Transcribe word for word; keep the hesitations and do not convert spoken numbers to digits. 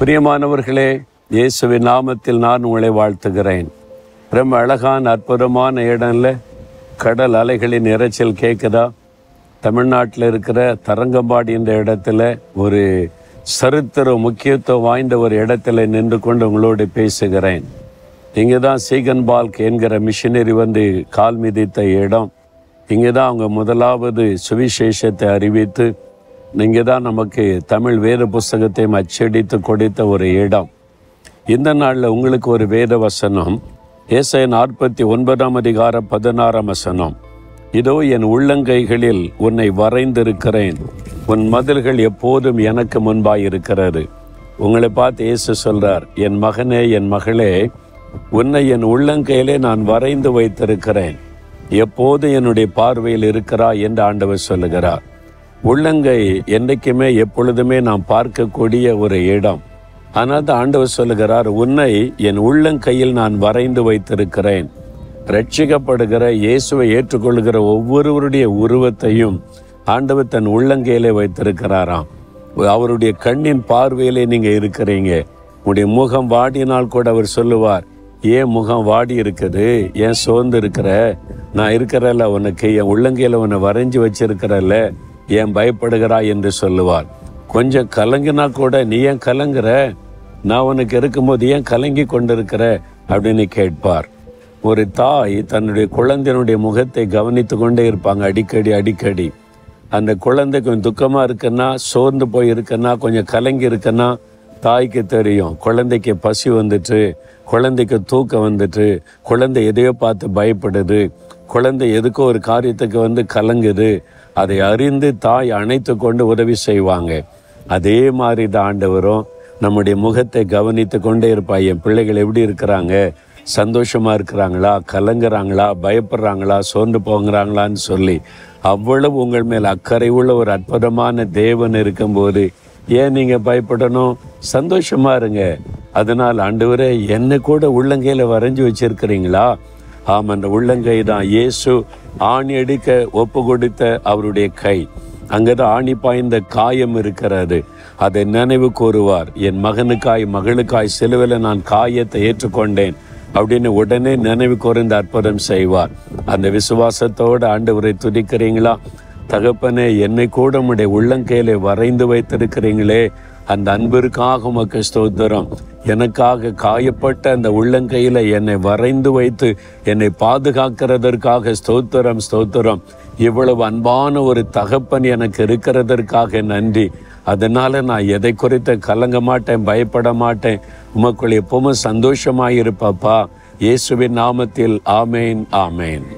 பிரியமானவர்களே, இயேசுவின் நாமத்தில் நான் உங்களை வாழ்த்துகிறேன். ரொம்ப அழகான அற்புதமான இடம்ல கடல் அலைகளின் இரைச்சல் கேட்குதா? தமிழ்நாட்டில் இருக்கிற தரங்கம்பாடி என்ற இடத்துல ஒரு சரித்திர முக்கியத்துவம் வாய்ந்த ஒரு இடத்துல நின்று கொண்டு உங்களோடு பேசுகிறேன். இங்கே தான் சீகன் பால்க் என்கிற மிஷினரி வந்து கால் மிதித்த இடம். இங்கே தான் அவங்க முதலாவது சுவிசேஷத்தை அறிவித்து இங்கே தான் நமக்கு தமிழ் வேத புஸ்தகத்தையும் அச்சடித்து கொடுத்த ஒரு இடம். இந்த நாளில் உங்களுக்கு ஒரு வேத வசனம், ஏசாயா நாற்பத்தி ஒன்பதாம் அதிகாரம் பதினாறாம் வசனம். இதோ என் உள்ளங்கைகளில் உன்னை வரைந்திருக்கிறேன், உன் மதில்கள் எப்போதும் எனக்கு முன்பாயிருக்கிறது. உங்களை பார்த்து இயேசு சொல்றார், என் மகனே, என் மகளே, உன்னை என் உள்ளங்கையிலே நான் வரைந்து வைத்திருக்கிறேன், எப்போது என்னுடைய பார்வையில் இருக்கிறாய் என்று ஆண்டவர் சொல்லுகிறார். உள்ளங்கை என்றைக்குமே எப்பொழுதுமே நாம் பார்க்கக்கூடிய ஒரு இடம். ஆனால் தான் ஆண்டவர் சொல்லுகிறார், உன்னை என் உள்ளங்கையில் நான் வரைந்து வைத்திருக்கிறேன். ரட்சிக்கப்படுகிற இயேசுவை ஏற்றுக்கொள்கிற ஒவ்வொருவருடைய உருவத்தையும் ஆண்டவர் தன் உள்ளங்கையிலே வைத்திருக்கிறாராம். அவருடைய கண்ணின் பார்வையிலே நீங்கள் இருக்கிறீங்க. உங்களுடைய முகம் வாடினால் கூட அவர் சொல்லுவார், ஏன் முகம் வாடி இருக்குது, ஏன் சோர்ந்து இருக்கிற, நான் இருக்கிறல்ல உனக்கு, என் உள்ளங்கையில் உன்னை வரைஞ்சி வச்சிருக்கிறல்ல, ஏன் பயப்படுகிறாய் என்று சொல்லுவார். கொஞ்சம் கலங்கினா கூட, நீ ஏன் கலங்குற, நான் உனக்கு இருக்கும்போது ஏன் கலங்கி கொண்டிருக்கிற அப்படின்னு கேட்பார். ஒரு தாய் தன்னுடைய குழந்தையினுடைய முகத்தை கவனித்து கொண்டே இருப்பாங்க அடிக்கடி அடிக்கடி. அந்த குழந்தை கொஞ்சம் துக்கமாக இருக்குன்னா, சோர்ந்து போய் இருக்குன்னா, கொஞ்சம் கலங்கி இருக்குன்னா தாய்க்கு தெரியும். குழந்தைக்கு பசி வந்துட்டு, குழந்தைக்கு தூக்கம் வந்துட்டு, குழந்தை எதையோ பார்த்து பயப்படுது, குழந்தை எதுக்கோ ஒரு காரியத்துக்கு வந்து கலங்குது. அதை அறிந்து தாய் அணைத்து கொண்டு உதவி செய்வாங்க. அதே மாதிரி தான் ஆண்டவரும் நம்முடைய முகத்தை கவனித்து கொண்டே இருப்பாய். என் பிள்ளைகள் எப்படி இருக்கிறாங்க, சந்தோஷமாக இருக்கிறாங்களா, கலங்குறாங்களா, பயப்படுறாங்களா, சோர்ந்து போங்கிறாங்களான்னு சொல்லி அவ்வளவு உங்கள் மேல் அக்கறை உள்ள ஒரு அற்புதமான தேவன் இருக்கும்போது ஏன் நீங்கள் பயப்படணும்? சந்தோஷமாக இருங்க. அதனால் ஆண்டவரே, என்னை கூட உள்ளங்கையில் வரைஞ்சி வச்சிருக்கிறீங்களா? ஆம், அந்த உள்ளங்கை தான் இயேசு ஆணி அடிக்க ஒப்பு கொடுத்த அவருடைய கை. அங்கே தான் ஆணி பாய்ந்த காயம் இருக்கிறது. அதை நினைவு கூறுவார், என் மகனுக்காய் மகளுக்காய் சிலுவையில் நான் காயத்தை ஏற்றுக்கொண்டேன் அப்படின்னு உடனே நினைவு கூர்ந்து அற்புதம் செய்வார். அந்த விசுவாசத்தோடு ஆண்டவரை துதிக்கிறீங்களா? தகப்பனே, என்னை கூட உம்முடைய உள்ளங்கையிலே வரைந்து வைத்திருக்கிறீங்களே, அந்த அன்பிற்காக உமக்கு ஸ்தோத்திரம். எனக்காக காயப்பட்ட அந்த உள்ளங்கையில் என்னை வரைந்து வைத்து என்னை பாதுகாக்கிறதற்காக ஸ்தோத்திரம் ஸ்தோத்திரம். இவ்வளவு அன்பான ஒரு தகப்பன் எனக்கு இருக்கிறதற்காக நன்றி. அதனால் நான் எதை குறித்து கலங்க மாட்டேன், பயப்பட மாட்டேன். உமக்குள் எப்பவும் சந்தோஷமாயிருப்பப்பா. இயேசுவின் நாமத்தில் ஆமேன், ஆமேன்.